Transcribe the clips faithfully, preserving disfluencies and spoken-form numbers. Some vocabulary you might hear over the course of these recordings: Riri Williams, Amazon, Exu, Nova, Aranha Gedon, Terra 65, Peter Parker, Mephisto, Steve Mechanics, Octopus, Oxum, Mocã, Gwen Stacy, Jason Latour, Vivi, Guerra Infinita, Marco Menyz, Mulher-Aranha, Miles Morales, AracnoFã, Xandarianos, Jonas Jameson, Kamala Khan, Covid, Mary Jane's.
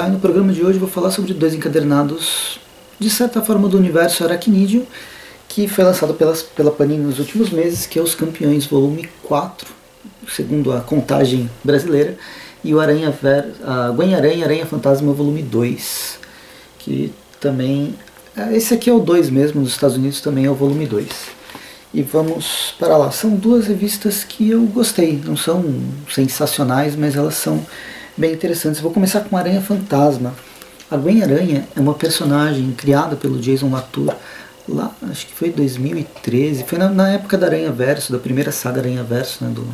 começar, e no programa de hoje eu vou falar sobre dois encadernados, de certa forma, do universo aracnídeo, que foi lançado pelas, pela Panini nos últimos meses, que é Os Campeões volume quatro, segundo a contagem brasileira, e o Aranha-Verso, a Gwen Aranha, Aranha Fantasma volume dois, que também... Esse aqui é o dois mesmo, nos Estados Unidos também é o volume dois. E vamos para lá. São duas revistas que eu gostei, não são sensacionais, mas elas são bem interessantes. Vou começar com Aranha Fantasma. A Gwen Aranha é uma personagem criada pelo Jason Latour, lá, acho que foi em dois mil e treze, foi na, na época da Aranha-Verso, da primeira saga Aranha-Verso, né, do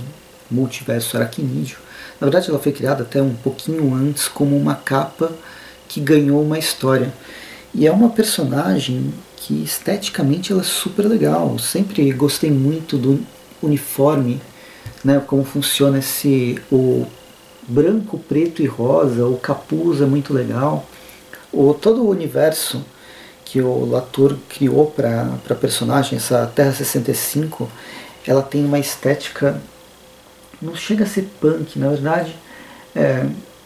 multiverso aracnídeo. Na verdade ela foi criada até um pouquinho antes como uma capa que ganhou uma história. E é uma personagem que esteticamente ela é super legal, sempre gostei muito do uniforme, né, como funciona esse, o branco, preto e rosa, o capuz é muito legal, o, todo o universo que o Latour criou para a personagem, essa Terra sessenta e cinco, ela tem uma estética, não chega a ser punk, na verdade, é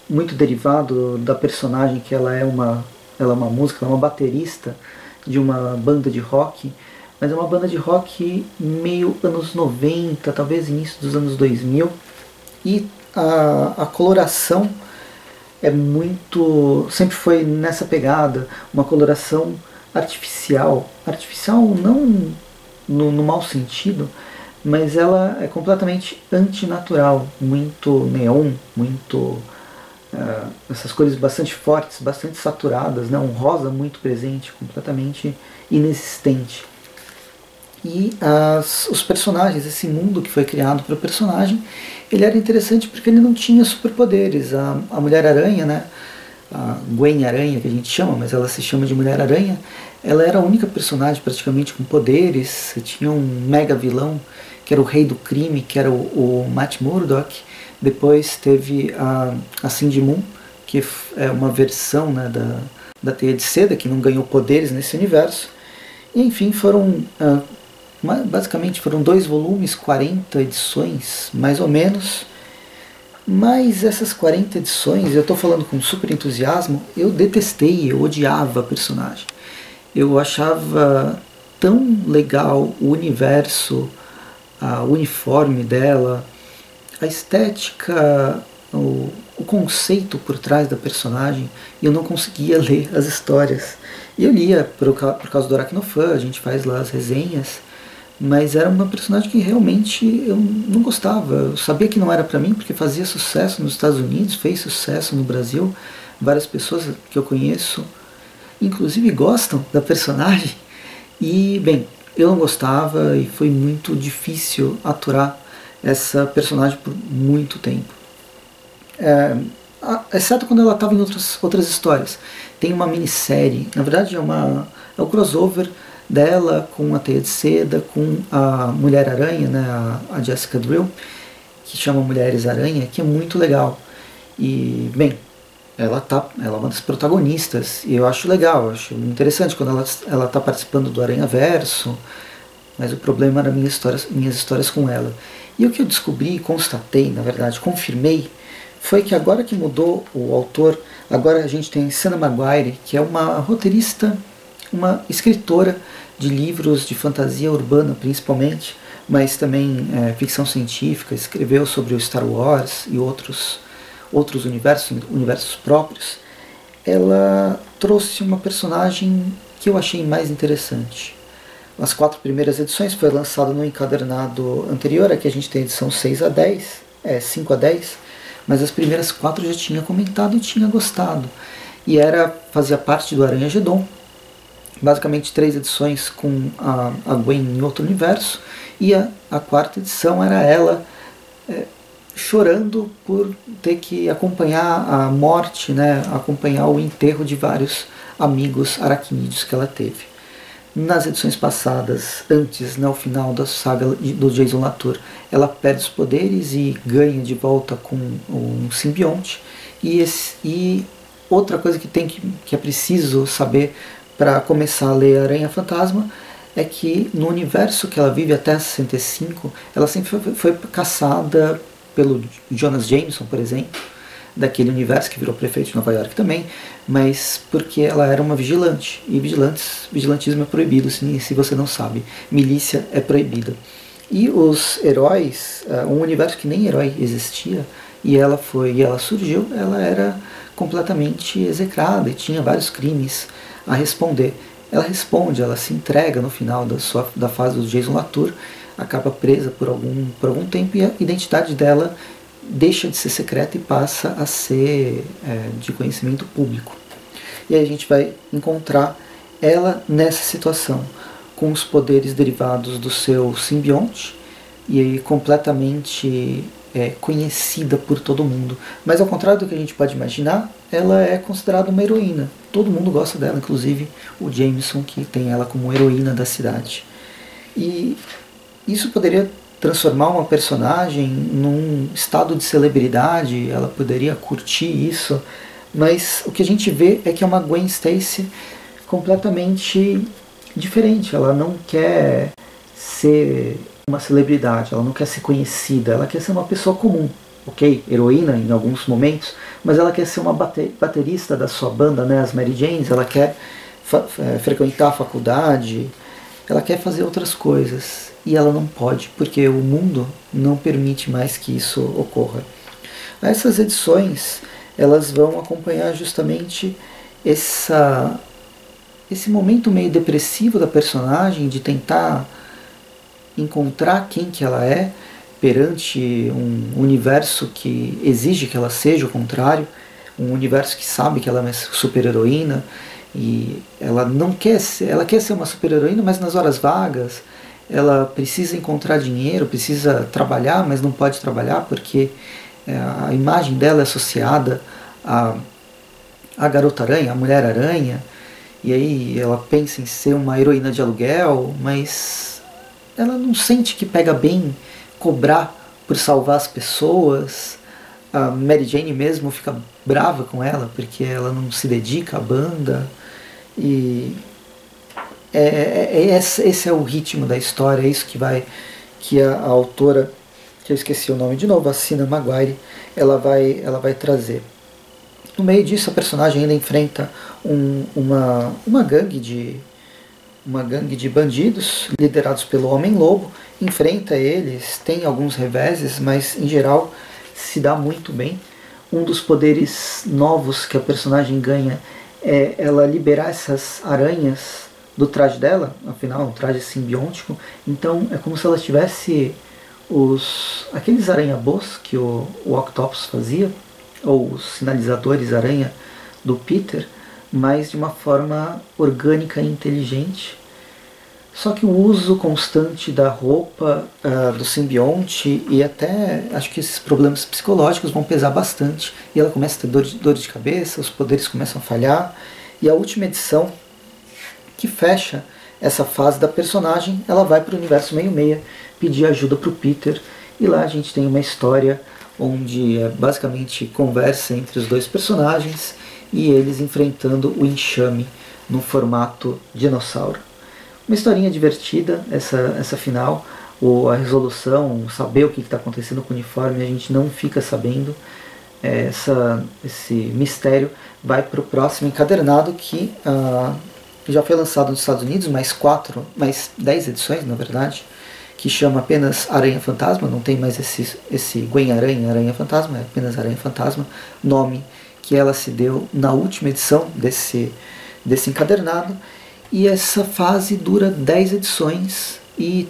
muito derivado da personagem que ela é uma... Ela é uma música, ela é uma baterista de uma banda de rock, mas é uma banda de rock meio anos noventa, talvez início dos anos dois mil, e a, a coloração é muito... sempre foi nessa pegada, uma coloração artificial. Artificial não no, no mau sentido, mas ela é completamente antinatural, muito neon, muito... Uh, essas cores bastante fortes, bastante saturadas, né? Um rosa muito presente, completamente inexistente. E as, os personagens, esse mundo que foi criado para o personagem, ele era interessante porque ele não tinha superpoderes. A, a Mulher-Aranha, né? A Gwen Aranha, que a gente chama, mas ela se chama de Mulher-Aranha, ela era a única personagem praticamente com poderes. Tinha um mega vilão, que era o Rei do Crime, que era o, o Matt Murdock. Depois teve a, a Cindy Moon, que é uma versão, né, da, da Teia de Seda, que não ganhou poderes nesse universo. E, enfim, foram, ah, basicamente foram dois volumes, quarenta edições, mais ou menos. Mas essas quarenta edições, eu estou falando com super entusiasmo, eu detestei, eu odiava a personagem. Eu achava tão legal o universo, a uniforme dela... A estética, o, o conceito por trás da personagem, e eu não conseguia ler as histórias. E eu lia por, por causa do AracnoFã, a gente faz lá as resenhas, mas era uma personagem que realmente eu não gostava. Eu sabia que não era pra mim, porque fazia sucesso nos Estados Unidos, fez sucesso no Brasil. Várias pessoas que eu conheço, inclusive, gostam da personagem. E, bem, eu não gostava e foi muito difícil aturar essa personagem por muito tempo, é, exceto quando ela estava em outras, outras histórias. Tem uma minissérie, na verdade é, uma, é o crossover dela com a Teia de Seda, com a Mulher-Aranha, né, a, a Jessica Drew, que chama Mulheres-Aranha, que é muito legal. E, bem, ela, tá, ela é uma das protagonistas, e eu acho legal, eu acho interessante quando ela ela está participando do Aranha-Verso, mas o problema era minhas histórias, minhas histórias com ela. E o que eu descobri, constatei, na verdade, confirmei, foi que agora que mudou o autor, agora a gente tem Seanan McGuire, que é uma roteirista, uma escritora de livros de fantasia urbana principalmente, mas também é, ficção científica, escreveu sobre o Star Wars e outros, outros universos, universos próprios. Ela trouxe uma personagem que eu achei mais interessante. As quatro primeiras edições foi lançado no encadernado anterior, aqui a gente tem a edição seis a dez, é, cinco a dez, mas as primeiras quatro eu já tinha comentado e tinha gostado. E era, fazia parte do Aranha Gedon, basicamente três edições com a, a Gwen em outro universo, e a, a quarta edição era ela é, chorando por ter que acompanhar a morte, né, acompanhar o enterro de vários amigos aracnídeos que ela teve. Nas edições passadas, antes, né, ao final da saga do Jason Latour, ela perde os poderes e ganha de volta com um simbionte. E, esse, e outra coisa que, tem que, que é preciso saber para começar a ler Aranha Fantasma é que no universo que ela vive, a Terra sessenta e cinco, ela sempre foi, foi caçada pelo Jonas Jameson, por exemplo. daquele universo, que virou prefeito de Nova York também, mas porque ela era uma vigilante, e vigilantes, vigilantismo é proibido, se você não sabe, milícia é proibida. E os heróis, um universo que nem herói existia, e ela foi, e ela surgiu, ela era completamente execrada e tinha vários crimes a responder. Ela responde, ela se entrega no final da, sua, da fase do Jason Latour, acaba presa por algum, por algum tempo, e a identidade dela deixa de ser secreta e passa a ser é, de conhecimento público. E aí a gente vai encontrar ela nessa situação, com os poderes derivados do seu simbionte, e aí completamente é, conhecida por todo mundo. Mas ao contrário do que a gente pode imaginar, ela é considerada uma heroína. Todo mundo gosta dela, inclusive o Jameson, que tem ela como heroína da cidade. E isso poderia transformar uma personagem num estado de celebridade, ela poderia curtir isso, mas o que a gente vê é que é uma Gwen Stacy completamente diferente. Ela não quer ser uma celebridade, ela não quer ser conhecida, ela quer ser uma pessoa comum, ok? Heroína em alguns momentos, mas ela quer ser uma bate baterista da sua banda, né? As Mary Jane's, ela quer frequentar a faculdade, ela quer fazer outras coisas, e ela não pode, porque o mundo não permite mais que isso ocorra. Essas edições, elas vão acompanhar justamente essa, esse momento meio depressivo da personagem, de tentar encontrar quem que ela é perante um universo que exige que ela seja o contrário, um universo que sabe que ela é super-heroína, e ela não quer ser, ela quer ser uma super-heroína, mas nas horas vagas ela precisa encontrar dinheiro, precisa trabalhar, mas não pode trabalhar porque a imagem dela é associada à, à garota-aranha, à mulher-aranha, e aí ela pensa em ser uma heroína de aluguel, mas ela não sente que pega bem cobrar por salvar as pessoas. A Mary Jane mesmo fica brava com ela porque ela não se dedica à banda. E é, é, é, esse é o ritmo da história, é isso que vai, que a, a autora, que eu esqueci o nome de novo, a Seanan McGuire, ela vai, ela vai trazer. No meio disso, a personagem ainda enfrenta um, uma, uma, gangue de, uma gangue de bandidos, liderados pelo Homem-Lobo, enfrenta eles, tem alguns reveses, mas em geral se dá muito bem. Um dos poderes novos que a personagem ganha é ela liberar essas aranhas do traje dela, afinal é um traje simbiótico, então é como se ela tivesse os, aqueles aranha-bôs que o, o Octopus fazia, ou os sinalizadores aranha do Peter, mas de uma forma orgânica e inteligente. Só que o uso constante da roupa, uh, do simbionte, e até acho que esses problemas psicológicos vão pesar bastante. E ela começa a ter dor de, dor de cabeça, os poderes começam a falhar. E a última edição, que fecha essa fase da personagem, ela vai para o universo meio-meia pedir ajuda para o Peter. E lá a gente tem uma história onde é basicamente conversa entre os dois personagens e eles enfrentando o enxame no formato dinossauro. Uma historinha divertida, essa, essa final, ou a resolução, saber o que está acontecendo com o uniforme, a gente não fica sabendo. Essa, esse mistério vai para o próximo encadernado, que ah, já foi lançado nos Estados Unidos, mais quatro, mais dez edições, na verdade, que chama apenas Aranha-Fantasma, não tem mais esse, esse Gwen Aranha, Aranha-Fantasma, é apenas Aranha-Fantasma, nome que ela se deu na última edição desse, desse encadernado. E essa fase dura dez edições e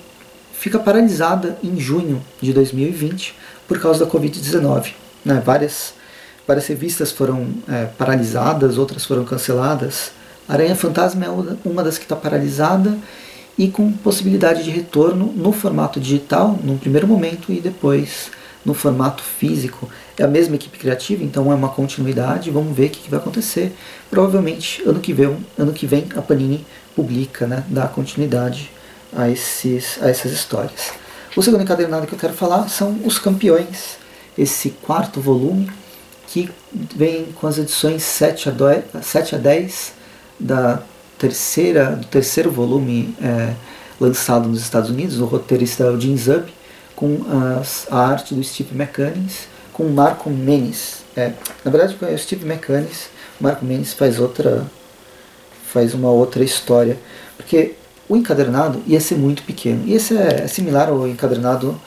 fica paralisada em junho de dois mil e vinte por causa da Covid dezenove. Né? Várias, várias revistas foram é, paralisadas, outras foram canceladas. Aranha Fantasma é uma das que está paralisada e com possibilidade de retorno no formato digital, num primeiro momento, e depois no formato físico. É a mesma equipe criativa, então é uma continuidade, vamos ver o que vai acontecer. Provavelmente ano que vem, ano que vem a Panini publica, né, dá continuidade a, esses, a essas histórias. O segundo encadernado que eu quero falar são os Campeões, esse quarto volume, que vem com as edições sete a dez da terceira, do terceiro volume é, lançado nos Estados Unidos. O roteirista é o Jeans Up, com as, a arte do Steve Mechanics, com o Marco Menyz. É, na verdade é o Steve Mechanics, o Marco Menyz faz outra, faz uma outra história, porque o encadernado ia ser muito pequeno, e esse é similar ao encadernado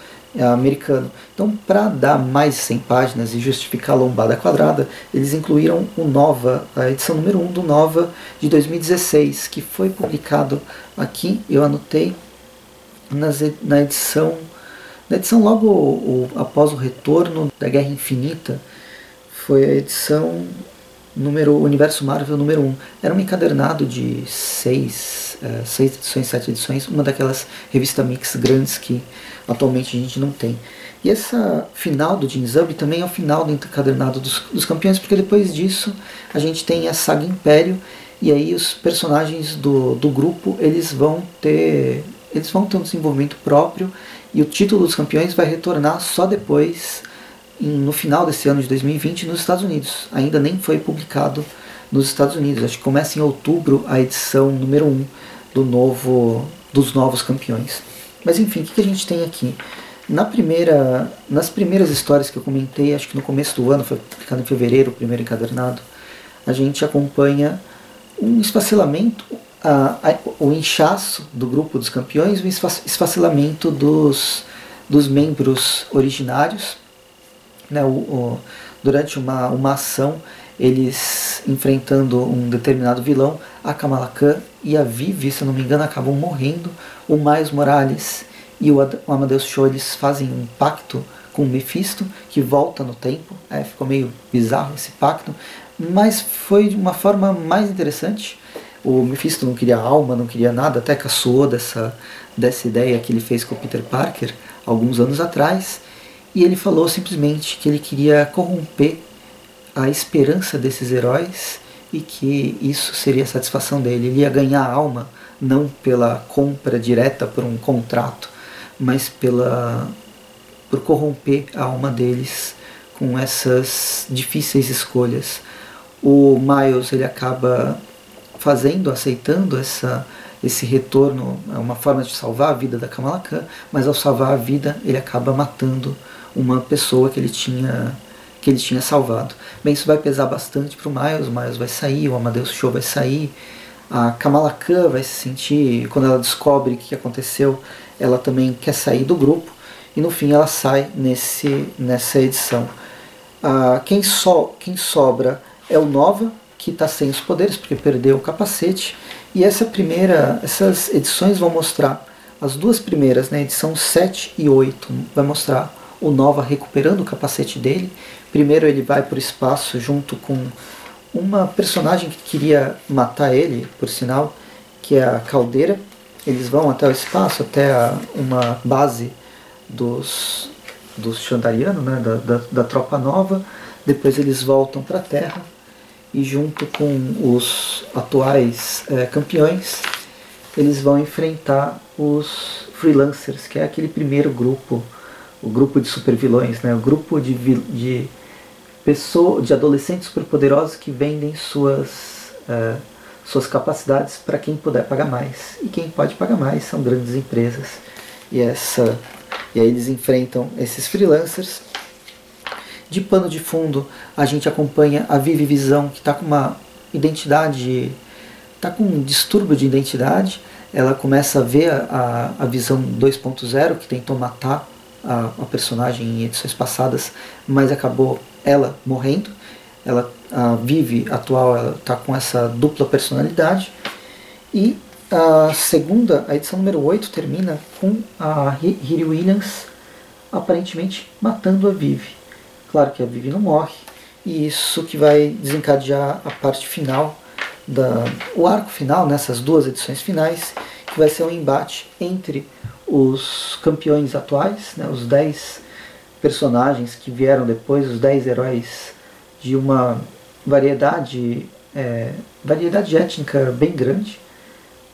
americano. Então, para dar mais de cem páginas e justificar a lombada quadrada, eles incluíram o Nova, a edição número um do Nova de dois mil e dezesseis, que foi publicado aqui, eu anotei, nas, na edição, na edição logo o, o, após o retorno da Guerra Infinita, foi a edição número, Universo Marvel número um. Era um encadernado de seis, é, seis edições, sete edições, uma daquelas revistas mix grandes que atualmente a gente não tem. E essa final do Jeans Up também é o final do encadernado dos, dos campeões, porque depois disso a gente tem a saga Império, e aí os personagens do, do grupo, eles vão ter eles vão ter um desenvolvimento próprio, e o título dos campeões vai retornar só depois, no final desse ano de dois mil e vinte, nos Estados Unidos. Ainda nem foi publicado nos Estados Unidos. Acho que começa em outubro a edição número um do novo, dos novos campeões. Mas enfim, o que a gente tem aqui? Na primeira, nas primeiras histórias que eu comentei, acho que no começo do ano, foi publicado em fevereiro, o primeiro encadernado, a gente acompanha um esfacelamento, a, a, o inchaço do grupo dos campeões, o esfacelamento dos, dos membros originários. Né, o, o, durante uma, uma ação, eles enfrentando um determinado vilão, a Kamala Khan e a Vivi, se não me engano, acabam morrendo. O Miles Morales e o, Ad, o Amadeus Cho, eles fazem um pacto com o Mephisto, que volta no tempo. É, ficou meio bizarro esse pacto, mas foi de uma forma mais interessante. O Mephisto não queria alma, não queria nada, até caçoou dessa, dessa ideia que ele fez com o Peter Parker alguns anos atrás. E ele falou simplesmente que ele queria corromper a esperança desses heróis e que isso seria a satisfação dele. Ele ia ganhar alma, não pela compra direta por um contrato, mas pela, por corromper a alma deles com essas difíceis escolhas. O Miles, ele acaba fazendo, aceitando essa, esse retorno, é uma forma de salvar a vida da Kamala Khan, mas ao salvar a vida ele acaba matando uma pessoa que ele tinha, que ele tinha salvado. Bem, isso vai pesar bastante para o Miles, o Miles vai sair, o Amadeus Cho vai sair, a Kamala Khan vai se sentir, quando ela descobre o que aconteceu, ela também quer sair do grupo, e no fim ela sai nesse, nessa edição. Ah, quem, so, quem sobra é o Nova, que está sem os poderes, porque perdeu o capacete, e essa primeira, essas edições vão mostrar, as duas primeiras, né, edição sete e oito, vai mostrar o Nova recuperando o capacete dele. Primeiro ele vai para o espaço junto com uma personagem que queria matar ele, por sinal, que é a Caldeira. Eles vão até o espaço, até a, uma base dos, dos Xandarianos, né, da, da, da tropa nova. Depois eles voltam para a Terra e junto com os atuais é, campeões, eles vão enfrentar os Freelancers, que é aquele primeiro grupo, o grupo de supervilões, né? O grupo de, de, pessoa, de adolescentes superpoderosos que vendem suas, uh, suas capacidades para quem puder pagar mais. E quem pode pagar mais são grandes empresas. E, essa, e aí eles enfrentam esses freelancers. De pano de fundo, a gente acompanha a Vivi Visão, que está com uma identidade, está com um distúrbio de identidade. Ela começa a ver a, a visão dois ponto zero, que tentou matar A, a personagem em edições passadas, mas acabou ela morrendo. Ela a Vivi atual, ela está com essa dupla personalidade. E a segunda, a edição número oito, termina com a Riri Williams aparentemente matando a Vivi. Claro que a Vivi não morre, e isso que vai desencadear a parte final, da, o arco final nessas duas edições finais, que vai ser um embate entre os campeões atuais, né, os dez personagens que vieram depois, os dez heróis de uma variedade, é, variedade étnica bem grande,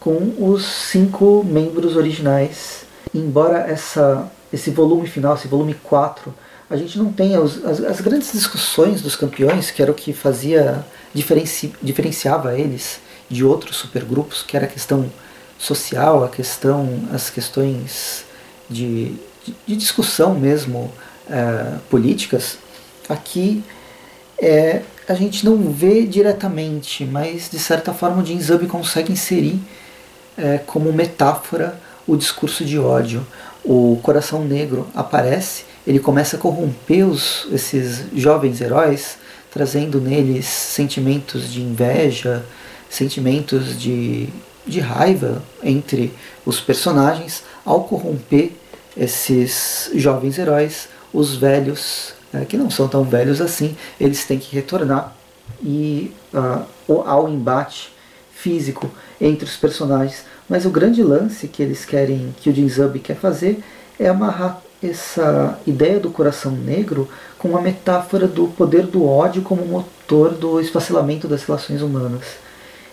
com os cinco membros originais. Embora essa, esse volume final, esse volume quatro, a gente não tenha as, as grandes discussões dos campeões, que era o que fazia, diferenci, diferenciava eles de outros supergrupos, que era a questão social, a questão, as questões de, de, de discussão mesmo, é, políticas. Aqui é, a gente não vê diretamente, mas de certa forma o Jim Zub consegue inserir é, como metáfora o discurso de ódio. O Coração Negro aparece, ele começa a corromper os, esses jovens heróis, trazendo neles sentimentos de inveja, sentimentos de, de raiva entre os personagens. Ao corromper esses jovens heróis, os velhos, né, que não são tão velhos assim, eles têm que retornar e uh, ao embate físico entre os personagens. Mas o grande lance que eles querem, que o Jim Zub quer fazer, é amarrar essa ideia do Coração Negro com uma metáfora do poder do ódio como motor do esfacelamento das relações humanas.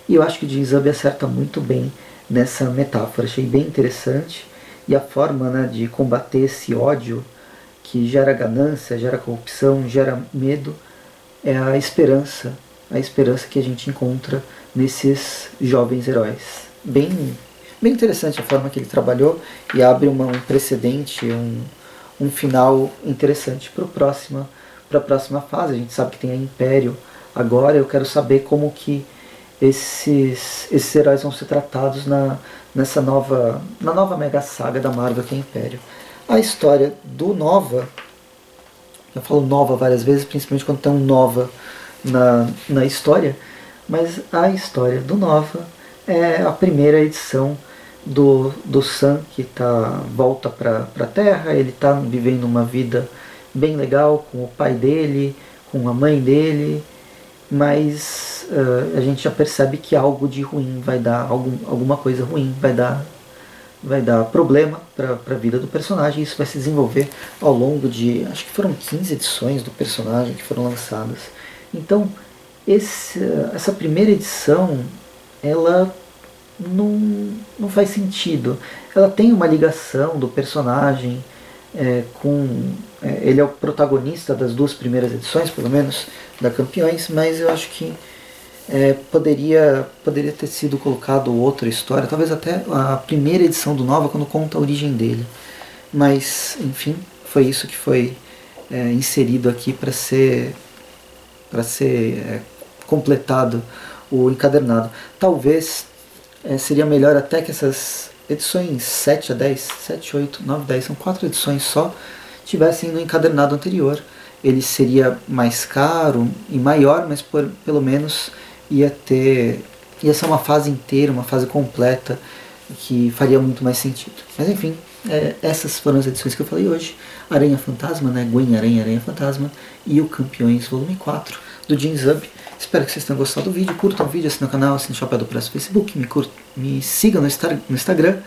E eu acho que o Jim Zub acerta muito bem nessa metáfora, achei bem interessante. E a forma, né, de combater esse ódio que gera ganância, gera corrupção, gera medo, é a esperança, a esperança que a gente encontra nesses jovens heróis. Bem, bem interessante a forma que ele trabalhou e abre uma, um precedente, um, um final interessante para a próxima, para a próxima fase. A gente sabe que tem a Império agora, eu quero saber como que esses, esses heróis vão ser tratados na, nessa nova, na nova mega saga da Marvel que é Império. A história do Nova, eu falo Nova várias vezes, principalmente quando tem um Nova na, na história, mas a história do Nova é a primeira edição do, do Sam, que tá, volta para a Terra. Ele está vivendo uma vida bem legal com o pai dele, com a mãe dele, mas uh, a gente já percebe que algo de ruim vai dar, algum, alguma coisa ruim vai dar, vai dar problema para a vida do personagem. Isso vai se desenvolver ao longo de, acho que foram quinze edições do personagem que foram lançadas. Então, esse, essa primeira edição, ela não, não faz sentido. Ela tem uma ligação do personagem é, com... É, ele é o protagonista das duas primeiras edições, pelo menos, da Campeões, mas eu acho que é, poderia, poderia ter sido colocado outra história, talvez até a primeira edição do Nova, quando conta a origem dele. Mas, enfim, foi isso que foi é, inserido aqui para ser, para ser é, completado o encadernado. Talvez é, seria melhor até que essas edições sete a dez, sete, oito, nove, dez, são quatro edições só, tivessem no encadernado anterior. Ele seria mais caro e maior, mas por, pelo menos ia ter, ia ser uma fase inteira, uma fase completa, que faria muito mais sentido. Mas enfim, é, essas foram as edições que eu falei hoje. Aranha Fantasma, né? Gwen Aranha, Aranha Fantasma e o Campeões Volume quatro do Jeans Up. Espero que vocês tenham gostado do vídeo. Curtam o vídeo, assinem o canal, assinem o Chapéu do Preço no Facebook, me, curta, me sigam no, no Instagram,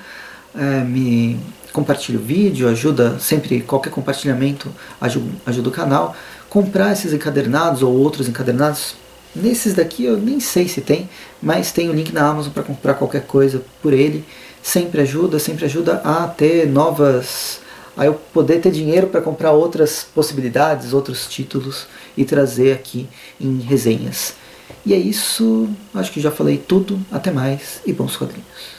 é, me compartilhe o vídeo, ajuda sempre, qualquer compartilhamento ajuda, ajuda o canal. Comprar esses encadernados ou outros encadernados, nesses daqui eu nem sei se tem, mas tem o link na Amazon para comprar qualquer coisa por ele. Sempre ajuda, sempre ajuda a ter novas... a eu poder ter dinheiro para comprar outras possibilidades, outros títulos e trazer aqui em resenhas. E é isso, acho que já falei tudo, até mais e bons quadrinhos.